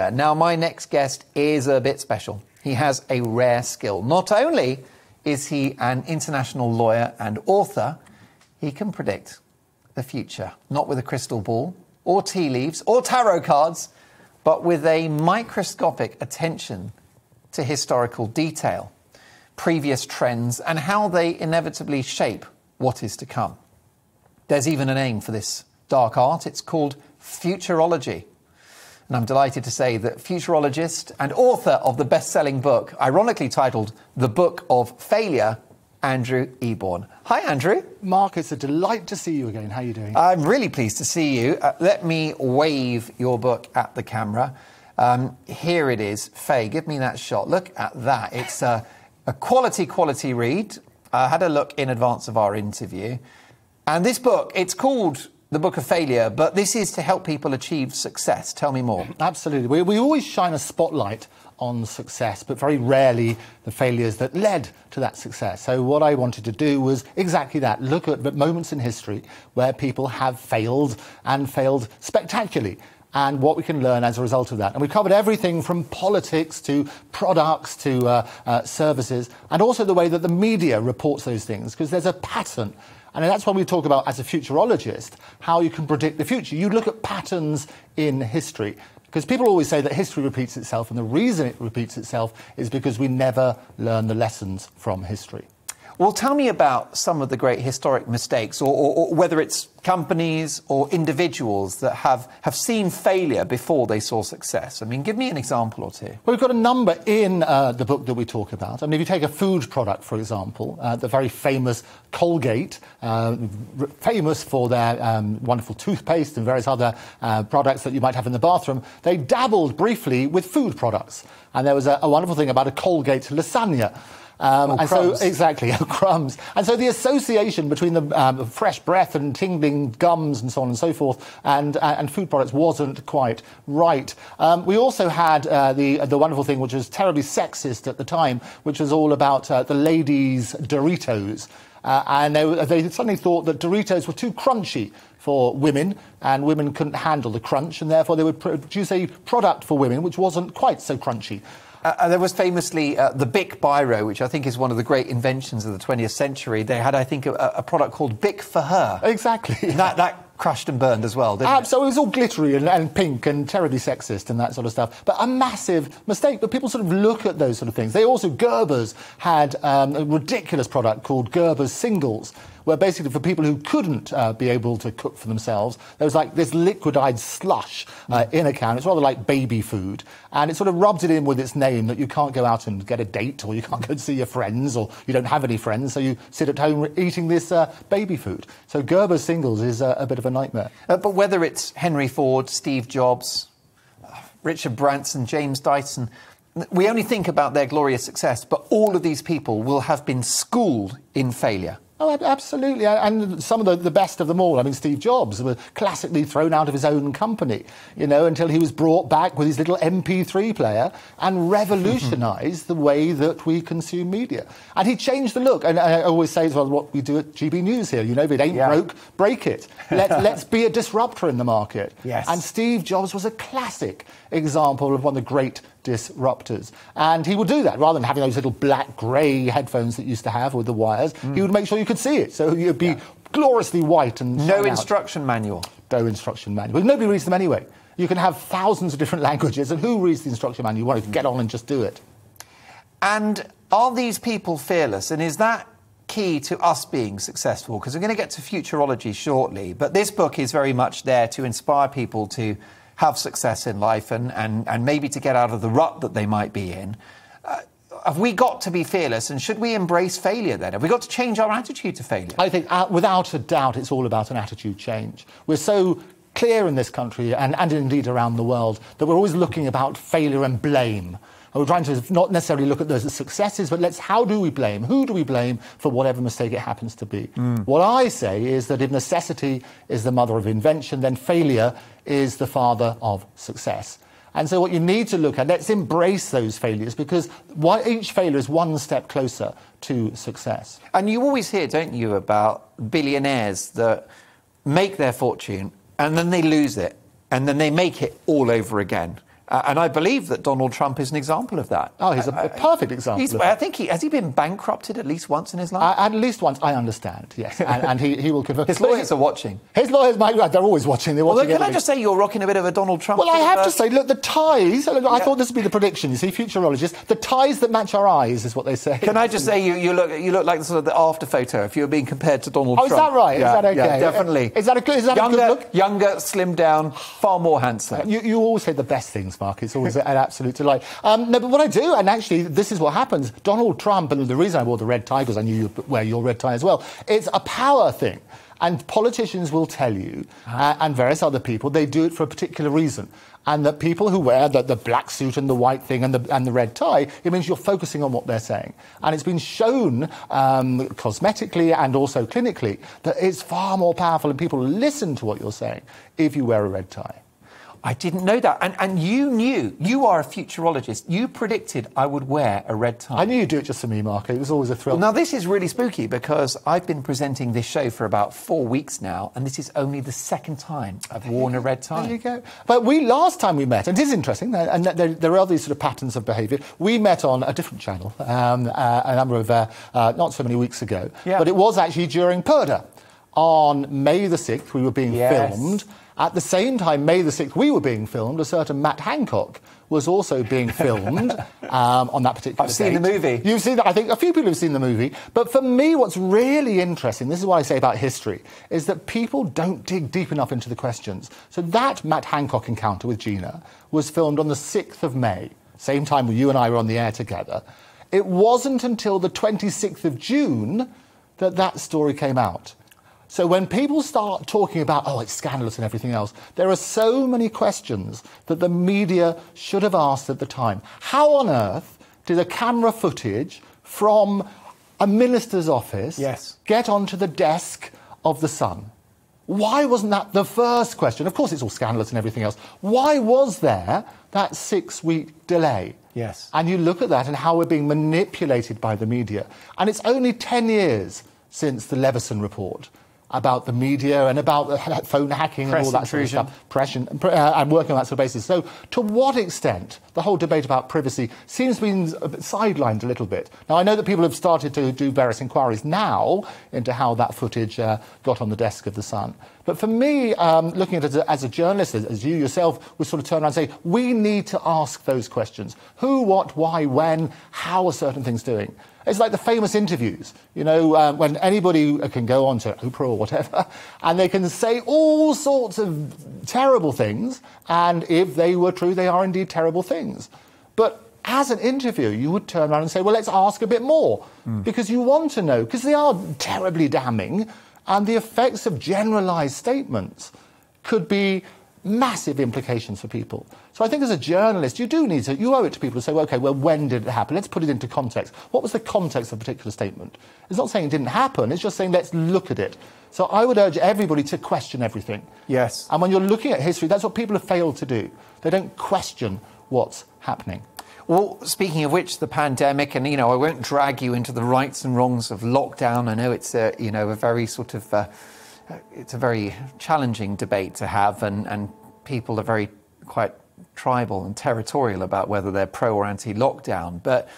Now, my next guest is a bit special. He has a rare skill. Not only is he an international lawyer and author, he can predict the future, not with a crystal ball or tea leaves or tarot cards, but with a microscopic attention to historical detail, previous trends, and how they inevitably shape what is to come. There's even a name for this dark art. It's called futurology. And I'm delighted to say that futurologist and author of the best-selling book, ironically titled The Book of Failure, Andrew Eborn. Hi, Andrew. Mark, it's a delight to see you again. How are you doing? I'm really pleased to see you. Let me wave your book at the camera. Here it is. Faye, give me that shot. Look at that. It's a quality read. I had a look in advance of our interview. And this book, it's called The Book of Failure, but this is to help people achieve success. Tell me more. Absolutely. We always shine a spotlight on success, but very rarely the failures that led to that success. So what I wanted to do was exactly that, look at the moments in history where people have failed and failed spectacularly, and what we can learn as a result of that. And we covered everything from politics to products to services, and also the way that the media reports those things, because there's a pattern. And that's what we talk about as a futurologist, how you can predict the future. You look at patterns in history, because people always say that history repeats itself, and the reason it repeats itself is because we never learn the lessons from history. Well, tell me about some of the great historic mistakes, or whether it's companies or individuals that have seen failure before they saw success. I mean, give me an example or two. Well, we've got a number in the book that we talk about. I mean, if you take a food product, for example, the very famous Colgate, famous for their wonderful toothpaste and various other products that you might have in the bathroom, they dabbled briefly with food products. And there was a wonderful thing about a Colgate lasagna. Crumbs. And so the association between the fresh breath and tingling gums and so on and so forth and food products wasn't quite right. We also had the wonderful thing, which was terribly sexist at the time, which was all about the ladies' Doritos. And they suddenly thought that Doritos were too crunchy for women, and women couldn't handle the crunch, and therefore they would produce a product for women which wasn't quite so crunchy. There was famously the Bic biro, which I think is one of the great inventions of the 20th century. They had, I think, a product called Bic for Her. Exactly. That crushed and burned as well, didn't it? So it was all glittery and pink and terribly sexist and that sort of stuff. But a massive mistake. But people sort of look at those sort of things. They also, Gerber's had a ridiculous product called Gerber's Singles, where basically for people who couldn't be able to cook for themselves, there was like this liquidized slush in a can. It's rather like baby food. And it sort of rubbed it in with its name that you can't go out and get a date, or you can't go and see your friends, or you don't have any friends, so you sit at home eating this baby food. So Gerber's Singles is a bit of a nightmare. But whether it's Henry Ford, Steve Jobs, Richard Branson, James Dyson, we only think about their glorious success, but all of these people will have been schooled in failure. Oh, absolutely. And some of the best of them all. I mean, Steve Jobs was classically thrown out of his own company, you know, until he was brought back with his little MP3 player and revolutionised the way that we consume media. And he changed the look. And I always say, well, what we do at GB News here, you know, if it ain't broke, break it. Let's be a disruptor in the market. Yes. And Steve Jobs was a classic example of one of the great disruptors, and he would do that rather than having those little black grey headphones that you used to have with the wires. He would make sure you could see it, so you'd be gloriously white and no instruction manual. No instruction manual. Well, nobody reads them anyway. You can have thousands of different languages, and who reads the instruction manual? You want to get on and just do it. And are these people fearless? And is that key to us being successful? Because we're going to get to futurology shortly, but this book is very much there to inspire people to have success in life and maybe to get out of the rut that they might be in. Have we got to be fearless, and should we embrace failure then? Have we got to change our attitude to failure? I think, without a doubt, it's all about an attitude change. We're so clear in this country, and indeed around the world, that we're always looking about failure and blame. And we're trying to not necessarily look at those as successes, but how do we blame? Who do we blame for whatever mistake it happens to be? What I say is that if necessity is the mother of invention, then failure is the father of success. And so what you need to look at, let's embrace those failures, because each failure is one step closer to success. And you always hear, don't you, about billionaires that make their fortune and then they lose it and then they make it all over again. And I believe that Donald Trump is an example of that. Oh, he's a perfect example of that. I think he... Has he been bankrupted at least once in his life? At least once, I understand, yes. And he will convert... His lawyers are watching. His lawyers might... They're always watching. They're watching everything. Can I just say you're rocking a bit of a Donald Trump... Well, I have to say, look, the ties... Look, I thought this would be the prediction, you see, futurologists. The ties that match our eyes is what they say. Can I just say you look like the sort of the after photo if you were being compared to Donald Trump. Oh, is that right? Yeah, is that okay? Yeah, definitely. Is that a good look? Younger, slimmed down, far more handsome. You always say the best things, Mark. It's always an absolute delight. No, but what I do, and actually this is what happens, Donald Trump, and the reason I wore the red tie, because I knew you'd wear your red tie as well, it's a power thing. And politicians will tell you, and various other people, they do it for a particular reason. And that people who wear the black suit and the white thing and the red tie, it means you're focusing on what they're saying. And it's been shown cosmetically and also clinically that it's far more powerful and people listen to what you're saying if you wear a red tie. I didn't know that. And you knew. You are a futurologist. You predicted I would wear a red tie. I knew you'd do it just for me, Mark. It was always a thrill. Well, now, this is really spooky because I've been presenting this show for about 4 weeks now, and this is only the second time I've worn a red tie. There you go. But last time we met, and it is interesting, and there are these sort of patterns of behaviour, we met on a different channel a number of, not so many weeks ago, but it was actually during Purdah. On May the 6th, we were being filmed. At the same time, May the 6th, we were being filmed, a certain Matt Hancock was also being filmed on that particular date. I've seen the movie. You've seen that. I think a few people have seen the movie. But for me, what's really interesting, this is what I say about history, is that people don't dig deep enough into the questions. So that Matt Hancock encounter with Gina was filmed on the 6th of May, same time you and I were on the air together. It wasn't until the 26th of June that that story came out. So when people start talking about, oh, it's scandalous and everything else, there are so many questions that the media should have asked at the time. How on earth did a camera footage from a minister's office get onto the desk of The Sun? Why wasn't that the first question? Of course, it's all scandalous and everything else. Why was there that six-week delay? Yes. And you look at that and how we're being manipulated by the media. And it's only 10 years since the Leveson report about the media and about the phone hacking and all that sort of stuff. And working on that sort of basis. So to what extent the whole debate about privacy seems to be sidelined a little bit. Now, I know that people have started to do various inquiries now into how that footage got on the desk of The Sun. But for me, looking at it as a journalist, as you yourself, would sort of turn around and say, we need to ask those questions. Who, what, why, when, how are certain things doing? It's like the famous interviews, you know, when anybody can go on to Oprah or whatever, and they can say all sorts of terrible things, and if they were true, they are indeed terrible things. But as an interview, you would turn around and say, well, let's ask a bit more, because you want to know, because they are terribly damning, and the effects of generalised statements could be massive implications for people. So I think as a journalist, you do need to... You owe it to people to say, well, OK, well, when did it happen? Let's put it into context. What was the context of a particular statement? It's not saying it didn't happen. It's just saying let's look at it. So I would urge everybody to question everything. Yes. And when you're looking at history, that's what people have failed to do. They don't question what's happening. Well, speaking of which, the pandemic, and, you know, I won't drag you into the rights and wrongs of lockdown. I know it's, you know, a very sort of... it's a very challenging debate to have, and people are very quite tribal and territorial about whether they're pro or anti-lockdown. But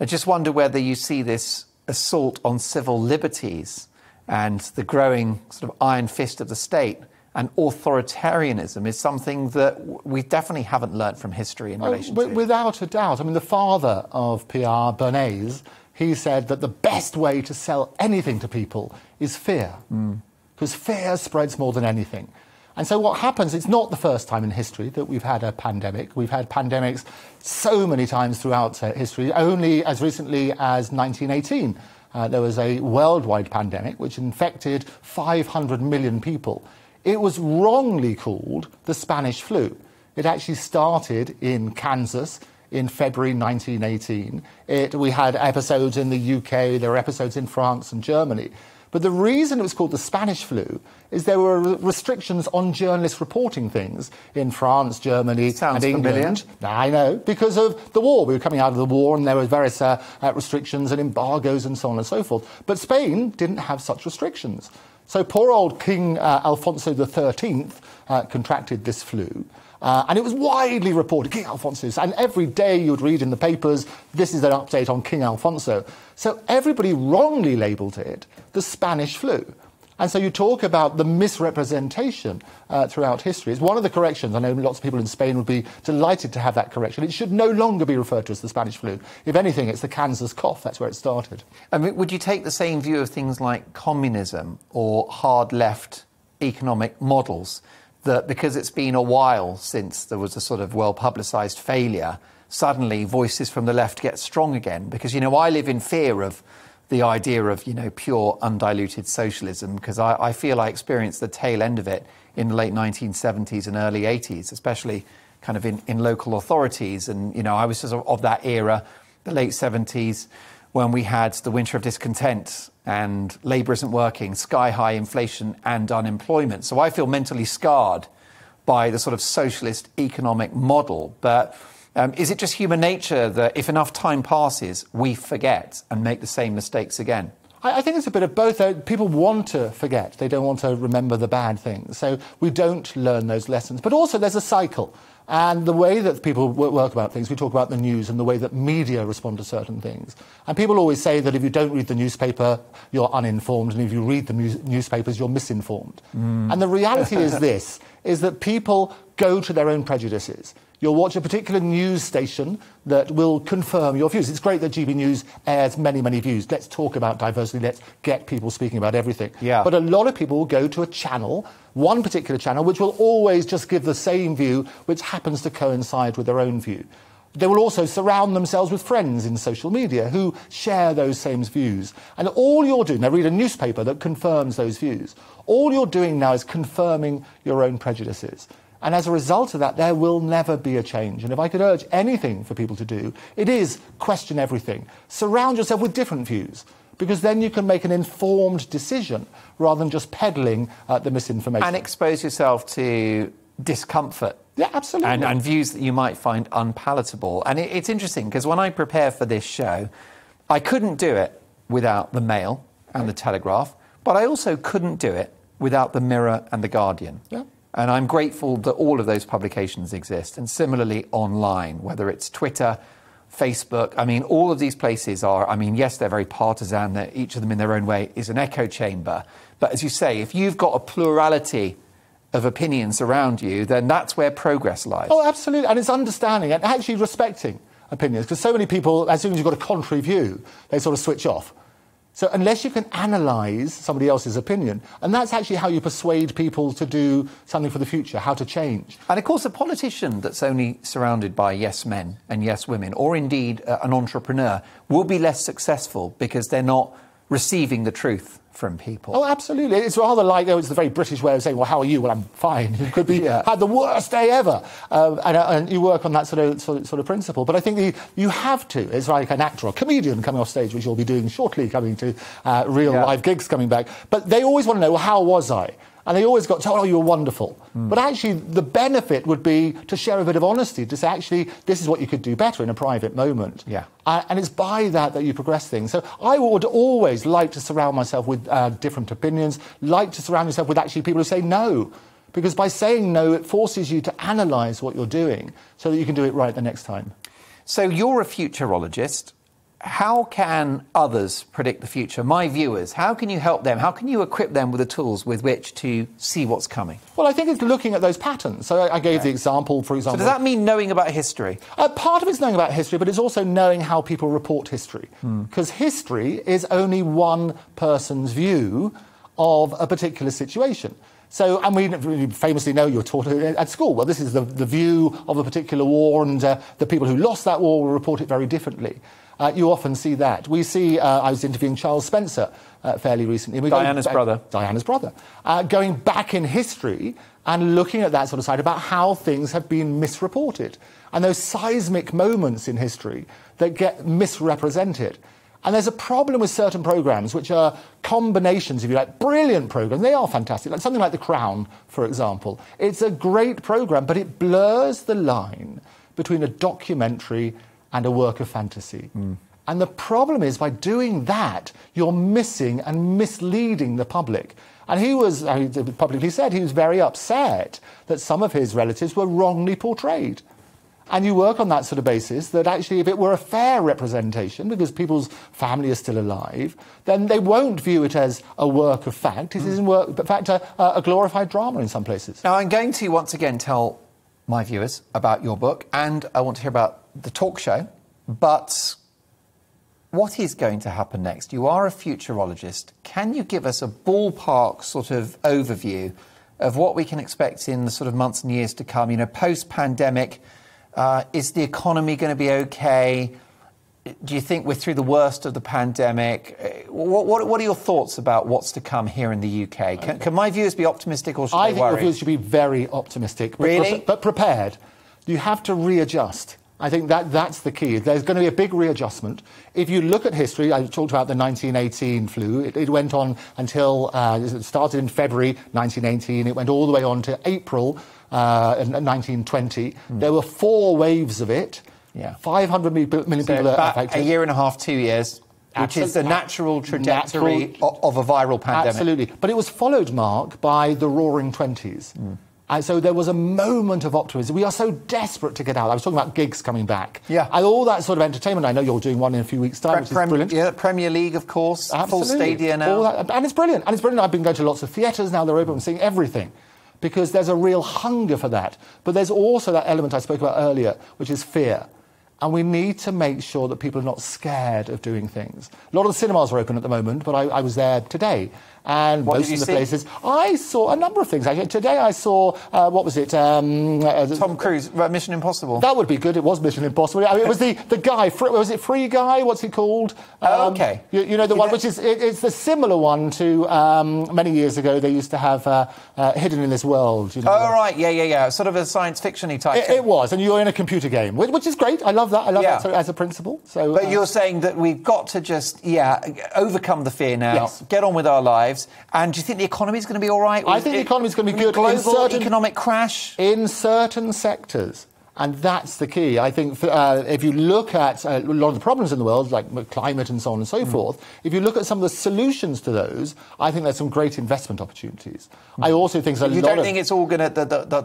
I just wonder whether you see this assault on civil liberties and the growing sort of iron fist of the state and authoritarianism is something that we definitely haven't learnt from history in relation to. Without a doubt. I mean, the father of PR, Bernays, he said that the best way to sell anything to people is fear. Because fear spreads more than anything. And so what happens, it's not the first time in history that we've had a pandemic. We've had pandemics so many times throughout history. Only as recently as 1918, there was a worldwide pandemic which infected 500 million people. It was wrongly called the Spanish flu. It actually started in Kansas in February 1918. We had episodes in the UK, there were episodes in France and Germany. But the reason it was called the Spanish flu is there were restrictions on journalists reporting things in France, Germany and England. I know, because of the war. We were coming out of the war and there were various restrictions and embargoes and so on and so forth. But Spain didn't have such restrictions. So poor old King Alfonso XIII contracted this flu. And it was widely reported, King Alfonso's, and every day you'd read in the papers, this is an update on King Alfonso. So everybody wrongly labelled it the Spanish flu. And so you talk about the misrepresentation throughout history. It's one of the corrections. I know lots of people in Spain would be delighted to have that correction. It should no longer be referred to as the Spanish flu. If anything, it's the Kansas cough. That's where it started. I mean, would you take the same view of things like communism or hard-left economic models, that because it's been a while since there was a sort of well-publicised failure, suddenly voices from the left get strong again? Because, you know, I live in fear of the idea of, you know, pure undiluted socialism, because I feel I experienced the tail end of it in the late 1970s and early 80s, especially kind of in local authorities. And, you know, I was sort of that era, the late 70s, when we had the winter of discontent and labour isn't working, sky-high inflation and unemployment. So I feel mentally scarred by the sort of socialist economic model. But is it just human nature that if enough time passes, we forget and make the same mistakes again? I think it's a bit of both. People want to forget. They don't want to remember the bad things. So we don't learn those lessons. But also there's a cycle. And the way that people work about things, we talk about the news and the way that media respond to certain things. And people always say that if you don't read the newspaper, you're uninformed, and if you read the newspapers, you're misinformed. And the reality is this, is that people go to their own prejudices. You'll watch a particular news station that will confirm your views. It's great that GB News airs many, many views. Let's talk about diversity. Let's get people speaking about everything. Yeah. But a lot of people will go to a channel, one particular channel, which will always just give the same view, which happens to coincide with their own view. They will also surround themselves with friends in social media who share those same views. And all you're doing, they read a newspaper that confirms those views. All you're doing now is confirming your own prejudices. And as a result of that, there will never be a change. And if I could urge anything for people to do, it is question everything. Surround yourself with different views, because then you can make an informed decision rather than just peddling the misinformation. And expose yourself to discomfort. Yeah, absolutely. And views that you might find unpalatable. And it's interesting, because when I prepare for this show, I couldn't do it without the Mail and the Telegraph, but I also couldn't do it without the Mirror and the Guardian. Yeah. And I'm grateful that all of those publications exist. And similarly online, whether it's Twitter, Facebook, I mean, all of these places are, I mean, yes, they're very partisan. They're, each of them in their own way is an echo chamber. But as you say, if you've got a plurality of opinions around you, then that's where progress lies. Oh, absolutely. And it's understanding and actually respecting opinions. Because so many people, as soon as you've got a contrary view, they sort of switch off. So unless you can analyse somebody else's opinion, and that's actually how you persuade people to do something for the future, how to change. And, of course, a politician that's only surrounded by yes men and yes women, or indeed an entrepreneur, will be less successful because they're not receiving the truth from people. Oh, absolutely. It's rather like, oh, it's the very British way of saying, well, how are you? Well, I'm fine. You could be had the worst day ever. And you work on that sort of principle. But I think you have to. It's like an actor or comedian coming off stage, which you'll be doing shortly, coming to real live gigs coming back. But they always want to know, well, how was I? And they always got told, oh, you were wonderful. But actually, the benefit would be to share a bit of honesty, to say, actually, this is what you could do better in a private moment. Yeah. And it's by that you progress things. So I would always like to surround myself with different opinions, like to surround yourself with actually people who say no. Because by saying no, it forces you to analyse what you're doing so that you can do it right the next time. So you're a futurologist. How can others predict the future? My viewers, how can you help them? How can you equip them with the tools with which to see what's coming? Well, I think it's looking at those patterns. So I gave the example, for example. So does that mean knowing about history? Part of it's knowing about history, but it's also knowing how people report history. Because history is only one person's view of a particular situation. So, and we famously know, you're taught at school, well, this is the view of a particular war, and the people who lost that war will report it very differently. You often see that. We see, I was interviewing Charles Spencer fairly recently. Diana's brother. Going back in history and looking at that sort of side about how things have been misreported. And those seismic moments in history that get misrepresented. And there's a problem with certain programmes which are combinations, if you like, brilliant programmes. They are fantastic. Like something like The Crown, for example. It's a great programme, but it blurs the line between a documentary and a work of fantasy. And the problem is, by doing that, you're missing and misleading the public. And he was, publicly said, he was very upset that some of his relatives were wrongly portrayed. And you work on that sort of basis that actually if it were a fair representation, because people's family is still alive, then they won't view it as a work of fact. It is, in fact, a glorified drama in some places. Now, I'm going to once again tell my viewers about your book, and I want to hear about the talk show, but what is going to happen next? You are a futurologist. Can you give us a ballpark sort of overview of what we can expect in the sort of months and years to come, you know, post-pandemic? Is the economy going to be okay? Do you think we're through the worst of the pandemic? What are your thoughts about what's to come here in the UK? Can my viewers be optimistic, or should they worry? I think the viewers should be very optimistic. Really? But prepared. You have to readjust. I think that's the key. There's going to be a big readjustment. If you look at history, I talked about the 1918 flu. It went on until it started in February 1918. It went all the way on to April 1920. There were 4 waves of it. Yeah. 500 million people were affected. A year and a half, 2 years, which is the natural trajectory of a viral pandemic. Absolutely. But it was followed, Mark, by the Roaring Twenties. And so there was a moment of optimism. We are so desperate to get out. I was talking about gigs coming back. Yeah. And all that sort of entertainment. I know you're doing one in a few weeks' time, which is brilliant. Yeah, Premier League, of course. Absolutely. Full stadia now. All that, and it's brilliant. And it's brilliant. I've been going to lots of theatres now. They're open. I'm seeing everything. Because there's a real hunger for that. But there's also that element I spoke about earlier, which is fear. And we need to make sure that people are not scared of doing things. A lot of the cinemas are open at the moment, but I was there today. And most of the places... I saw a number of things. Today I saw, what was it? Tom Cruise, Mission Impossible. That would be good. It was Mission Impossible. I mean, it was the guy, was it Free Guy? What's he called? Oh, OK. You know, the one which is... It's the similar one to many years ago they used to have Hidden in This World. You know, oh, right. Yeah, yeah, yeah. Sort of a science fiction-y type thing. It was. And you're in a computer game, which is great. I love that. I love that as a principle. So, but you're saying that we've got to just, overcome the fear now, get on with our lives. And do you think the economy is going to be all right? I think the economy is going to be good. Global economic crash? In certain sectors. And that's the key. I think if you look at a lot of the problems in the world, like climate and so on and so forth, if you look at some of the solutions to those, I think there's some great investment opportunities. I also think there's a lot of... You don't think it's all going to...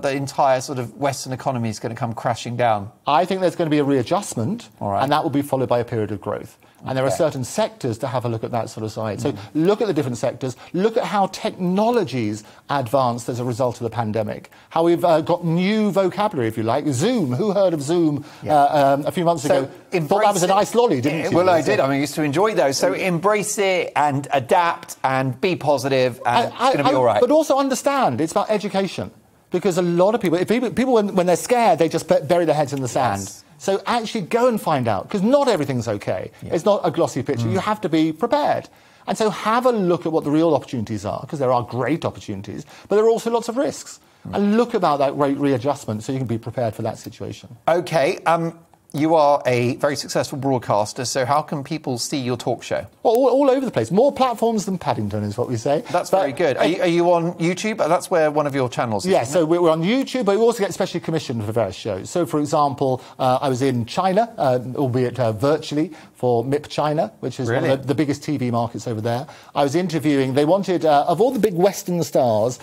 The entire sort of Western economy is going to come crashing down? I think there's going to be a readjustment, and that will be followed by a period of growth. And there are certain sectors to have a look at that sort of side. So look at the different sectors. Look at how technologies advanced as a result of the pandemic. How we've got new vocabulary, if you like. Zoom. Who heard of Zoom a few months ago? Thought that was an ice lolly, didn't you? Well, I did. I mean, I used to enjoy those. So embrace it and adapt and be positive and it's going to be all right. But also understand it's about education. Because a lot of people, when they're scared, they just bury their heads in the sand. So actually go and find out, because not everything's OK. It's not a glossy picture. You have to be prepared. And so have a look at what the real opportunities are, because there are great opportunities, but there are also lots of risks. And look about that rate readjustment so you can be prepared for that situation. OK. You are a very successful broadcaster, so how can people see your talk show? Well, all over the place. More platforms than Paddington is what we say. That's very good. Are you on YouTube? That's where one of your channels is. Yeah, so we're on YouTube, but we also get specially commissioned for various shows. So, for example, I was in China, albeit virtually, for MIP China, which is one of the biggest TV markets over there. I was interviewing, they wanted, of all the big Western stars,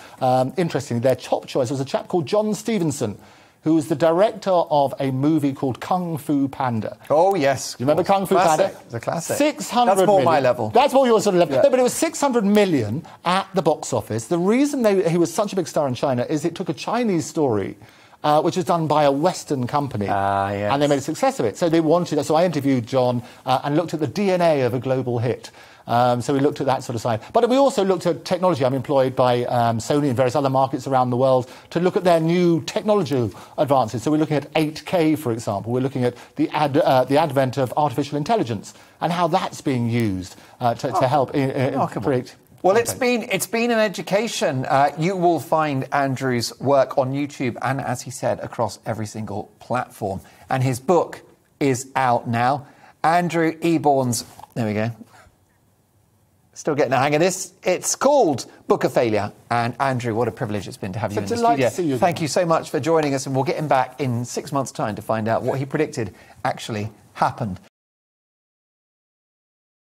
interestingly, their top choice was a chap called John Stevenson, who was the director of a movie called Kung Fu Panda. Oh, yes. You remember Kung Fu Panda? It's a classic. 600 million. That's more my level. That's more your sort of level. Yeah. No, but it was 600 million at the box office. The reason he was such a big star in China is it took a Chinese story, which was done by a Western company, and they made a success of it. So they wanted... So I interviewed John and looked at the DNA of a global hit. So we looked at that sort of side. But we also looked at technology. I'm employed by Sony and various other markets around the world to look at their new technology advances. So we're looking at 8K, for example. We're looking at the advent of artificial intelligence and how that's being used to help create... Well, it's been an education. You will find Andrew's work on YouTube and, as he said, across every single platform. And his book is out now. Andrew Eborn's... There we go. Still getting the hang of this. It's called Book of Failure. And, Andrew, what a privilege it's been to have you in the studio. It's a delight to see you again. Thank you so much for joining us. And we'll get him back in 6 months' time to find out what he predicted actually happened.